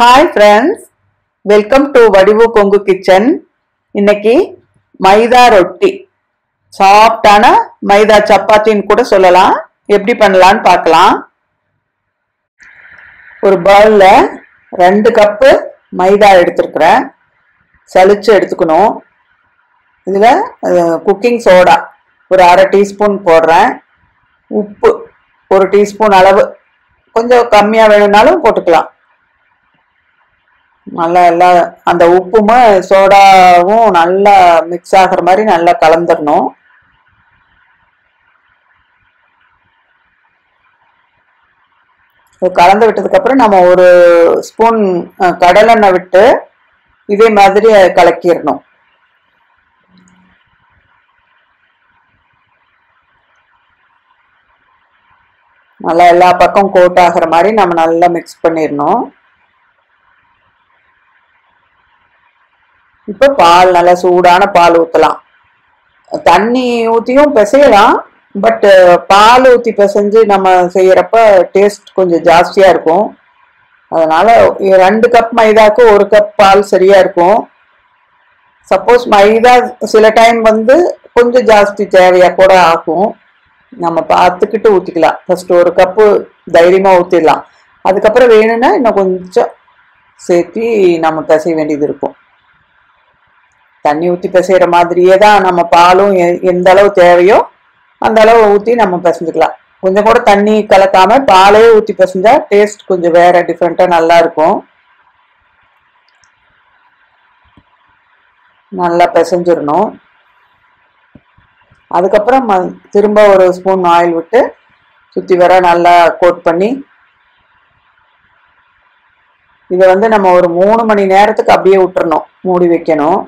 Hi friends, welcome to Vadivu Kongu Kitchen. इनकी मैदा रोटी soft मैदा चपाती एप्पड़ी पन्नलाम पार्कलाम. और बाउल रेंडु कप मैदा एडुत्तुक्कुरेन सलिच्चु एडुत्तुक्कணும். इदुला कुकिंग सोडा और अरे टीस्पून पोडुरेन. उप्पु और टीस्पून அளவு கொஞ்சம் கம்மியா வேணும்னாலும் போட்டுக்கலாம். நல்லா எல்லா அந்த உப்புமா சோடாவும் நல்லா மிக்ஸ் ஆகுற மாதிரி நல்லா கலந்துறணும். கலந்து விட்டதுக்கு அப்புறம் நாம ஒரு ஸ்பூன் கடலெண்ணெய் விட்டு இதே மாதிரி கலக்கிரணும். நல்லா எல்லா பக்கம் கோட் ஆகுற மாதிரி நாம நல்லா மிக்ஸ் பண்ணிரணும். இப்போ பால் நல்ல சூடான பால் ஊத்தலாம். தண்ணி ஊத்தியும் பிசையலாம். பட் பால் ஊத்தி பிசைஞ்சு நம்ம செய்யறப்ப டேஸ்ட் கொஞ்சம் ஜாஸ்தியா இருக்கும். அதனால 2 கப் மைதாக்கு 1 கப் பால் சரியா இருக்கும். சப்போஸ் மைதா சில டைம் வந்து கொஞ்சம் ஜாஸ்தி தேவையா கூட ஆகும். நம்ம பார்த்துக்கிட்டு ஊத்திக்கலாம். ஃபர்ஸ்ட் 1 கப் தைரியமா ஊத்திடலாம். அதுக்கு அப்புறம் வேணும்னா இன்னும் கொஞ்சம் சேர்த்து நம்ம பிசைய வேண்டியது இருக்கும். தண்ணி ஊத்தி பிசைற மாதிரியே தான் நம்ம பாலும் எந்த அளவு தேவையோ அந்த அளவு ஊத்தி நம்ம பிசைஞ்சிக்கலாம். கொஞ்சம் கூட தண்ணி கலக்காம பாலே ஊத்தி பிசைஞ்சா டேஸ்ட் கொஞ்சம் வேற டிஃபரண்டா நல்லா இருக்கும். நல்லா பிசைஞ்சிரணும். அதுக்கு அப்புறம் திரும்ப ஒரு ஸ்பூன் ஆயில் விட்டு சுத்தி வர நல்லா கோட் பண்ணி இத வந்து நம்ம ஒரு 3 மணி நேரத்துக்கு அப்படியே விட்டுறணும். மூடி வைக்கணும்.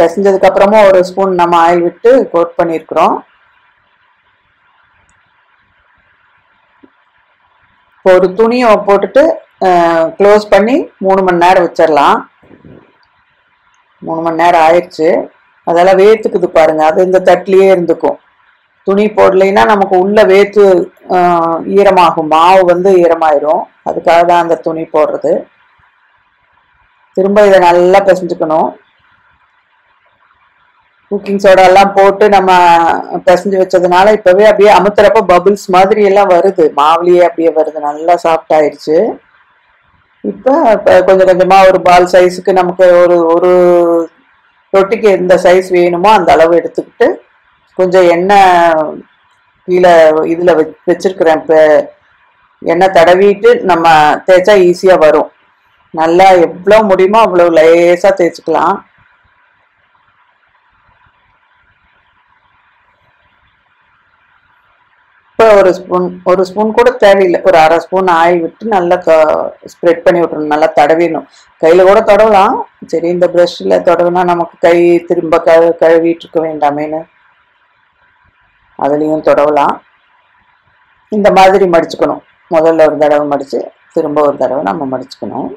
பிசைஞ்சதுக்கப்புறமும் ஒரு ஸ்பூன் நம்ம ஆயில் விட்டு கோட் பண்ணியிருக்கிறோம். ஒரு துணியை போட்டுட்டு க்ளோஸ் பண்ணி 3 மணி நேரம் வச்சிடலாம். 3 மணி நேரம் ஆயிடுச்சு. அதெல்லாம் வேத்துக்குது பாருங்க. அது இந்த தட்டிலேயே இருந்துக்கும். துணி போடலைன்னா நமக்கு உள்ள வேத்து ஈரமாகும். மாவு வந்து ஈரமாயிரும். அதுக்காக தான் அந்த துணி போடுறது. திரும்ப இதை நல்லா பிசைஞ்சுக்கணும். குக்கிங் சோடாலாம் போட்டு நம்ம பிசைஞ்சு வச்சதுனால இப்பவே அப்படியே அமுத்துறப்ப பபிள்ஸ் மாதிரி எல்லாம் வருது. மாவுலேயே அப்படியே வருது. நல்லா சாஃப்ட் ஆயிடுச்சு. இப்போ கொஞ்சம் கொஞ்சமாக ஒரு பால் சைஸுக்கு நமக்கு ஒரு ஒரு ரொட்டிக்கு எந்த சைஸ் வேணுமோ அந்த அளவு எடுத்துக்கிட்டு கொஞ்சம் எண்ணெய் கீழே இதில் வச்சிருக்கிறேன். இப்போ எண்ணெய் தடவிட்டு நம்ம தேய்ச்சா ஈஸியாக வரும். நல்லா எவ்வளோ முடியுமோ அவ்வளோ லேசாக தேய்ச்சிக்கலாம். இப்போ ஒரு ஸ்பூன் கூட தேவையில்லை. ஒரு அரை ஸ்பூன் ஆயில் விட்டு நல்லா ஸ்ப்ரெட் பண்ணி விட்டுணும். நல்லா தடவிடணும். கையில் கூட தடவலாம். சரி இந்த ப்ரஷ்ஷில் தடவினா நமக்கு கை திரும்ப கழுவிட்டு இருக்க வேண்டாமேன்னு அதுலேயும் தடவலாம். இந்த மாதிரி மடிச்சுக்கணும். முதல்ல ஒரு தடவை மடித்து திரும்ப ஒரு தடவை நம்ம மடிச்சுக்கணும்.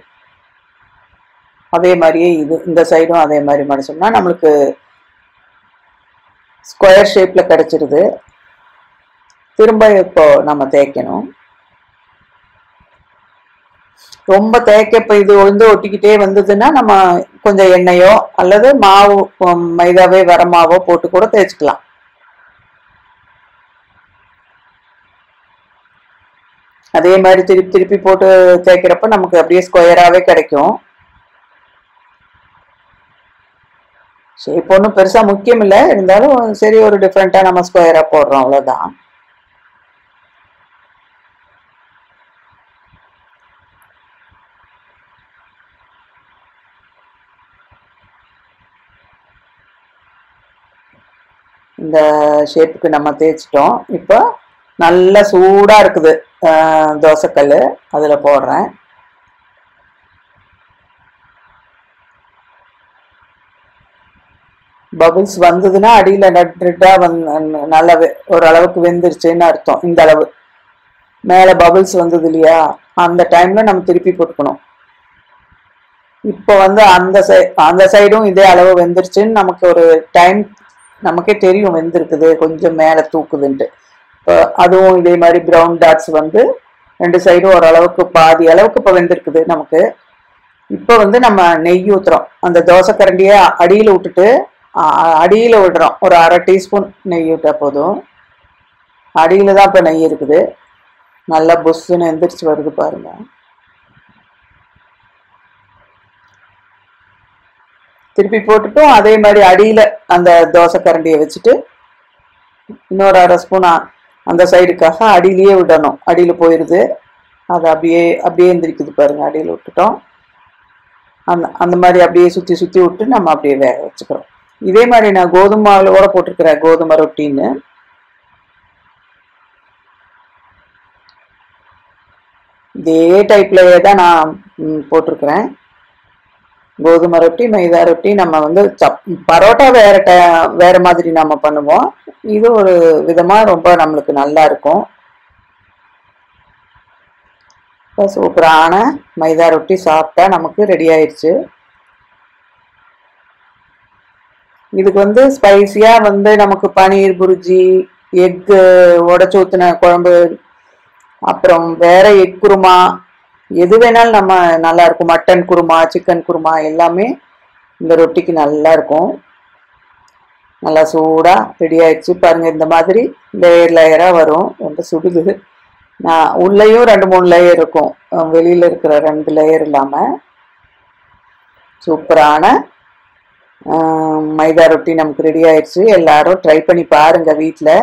அதே மாதிரியே இது இந்த சைடும் அதே மாதிரி மடிச்சோம்னா நம்மளுக்கு ஸ்கொயர் ஷேப்பில் கிடச்சிருது. திரும்ப இப்போ நம்ம தேய்க்கணும். ரொம்ப தேய்க்க இப்போ இது வந்து ஒட்டிக்கிட்டே வந்ததுன்னா நம்ம கொஞ்சம் எண்ணெயோ அல்லது மாவு மைதாவே வர மாவோ போட்டு கூட தேய்ச்சிக்கலாம். அதே மாதிரி திருப்பி திருப்பி போட்டு தேய்க்கிறப்ப நமக்கு அப்படியே ஸ்கொயராகவே கிடைக்கும். ஷேப் ஒன்றும் பெருசாக முக்கியம் இல்லை. இருந்தாலும் சரி ஒரு டிஃப்ரெண்ட்டாக நம்ம ஸ்கொயராக போடுறோம் அவ்வளோதான். இந்த ஷேப்புக்கு நம்ம தேய்ச்சிட்டோம். இப்போ நல்லா சூடாக இருக்குது தோசைக்கல். அதில் போடுறேன். பபிள்ஸ் வந்ததுன்னா அடியில் நட்டாக நல்லா ஓரளவுக்கு வெந்துருச்சுன்னு அர்த்தம். இந்த அளவு மேலே பபிள்ஸ் வந்தது இல்லையா அந்த டைமில் நம்ம திருப்பி போட்டுக்கணும். இப்போ வந்து அந்த சைடும் இதே அளவு வெந்துருச்சுன்னு நமக்கு ஒரு டைம் நமக்கே தெரியும். வெந்திருக்குது கொஞ்சம் மேலே தூக்குதுன்ட்டு. அதுவும் இதே மாதிரி brown dots வந்து ரெண்டு சைடும் ஓரளவுக்கு பாதி அளவுக்கு பவந்திருக்குது நமக்கு. இப்போ வந்து நம்ம நெய் ஊத்துறோம். அந்த தோசை கரண்டியை அடியில விட்டுட்டு அடியில விடுறோம். ஒரு அரை டீஸ்பூன் நெய் ஊற்றா போதும். அடியில தான் இப்போ நெய் இருக்குது. நல்லா பொஸ்ஸுன்னு எந்திரிச்சு வருது பாருங்க. திருப்பி போட்டுட்டோம். அதே மாதிரி அடியில அந்த தோசை கரண்டியை வச்சுட்டு இன்னொரு அரை ஸ்பூனா அந்த சைடுக்காக அடியிலேயே விடணும். அடியில் போயிடுது. அது அப்படியே அப்படியே எந்திரிக்குது பாருங்கள். அடியில் விட்டுட்டோம். அந்த மாதிரி அப்படியே சுற்றி சுற்றி விட்டு நம்ம அப்படியே வேக வச்சுக்கிறோம். இதே மாதிரி நான் கோதுமை மாவில் கூட போட்டிருக்கிறேன் கோதுமை ரொட்டின்னு. இதே டைப்லயே தான் நான் போட்டிருக்கிறேன் கோதுமை ரொட்டி மைதா ரொட்டி. நம்ம வந்து பரோட்டா வேற மாதிரி நம்ம பண்ணுவோம். இது ஒரு விதமாக ரொம்ப நம்மளுக்கு நல்லா இருக்கும். சூப்பரான மைதா ரொட்டி சாப்பிட்டா நமக்கு ரெடி ஆயிடுச்சு. இதுக்கு வந்து ஸ்பைஸியாக வந்து நமக்கு பன்னீர் புரிஜி, எக்கு உடச்சி ஊற்றின குழம்பு, அப்புறம் வேற எக் குருமா, எது வேணாலும் நம்ம நல்லா இருக்கும். மட்டன் குருமா, சிக்கன் குருமா எல்லாமே இந்த ரொட்டிக்கு நல்லா இருக்கும். நல்லா சூடாக ரெடி ஆயிடுச்சு பாருங்கள். இந்த மாதிரி லேயர் லேயராக வரும். ரொம்ப சுடுது. நான் உள்ளேயும் 2-3 லேயர் இருக்கும், வெளியில் இருக்கிற 2 லேயர் இல்லாமல். சூப்பரான மைதா ரொட்டி நமக்கு ரெடி ஆயிடுச்சு. எல்லாரும் ட்ரை பண்ணி பாருங்கள் வீட்டில்.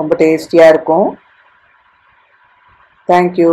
ரொம்ப டேஸ்டியாக இருக்கும். தேங்க்யூ.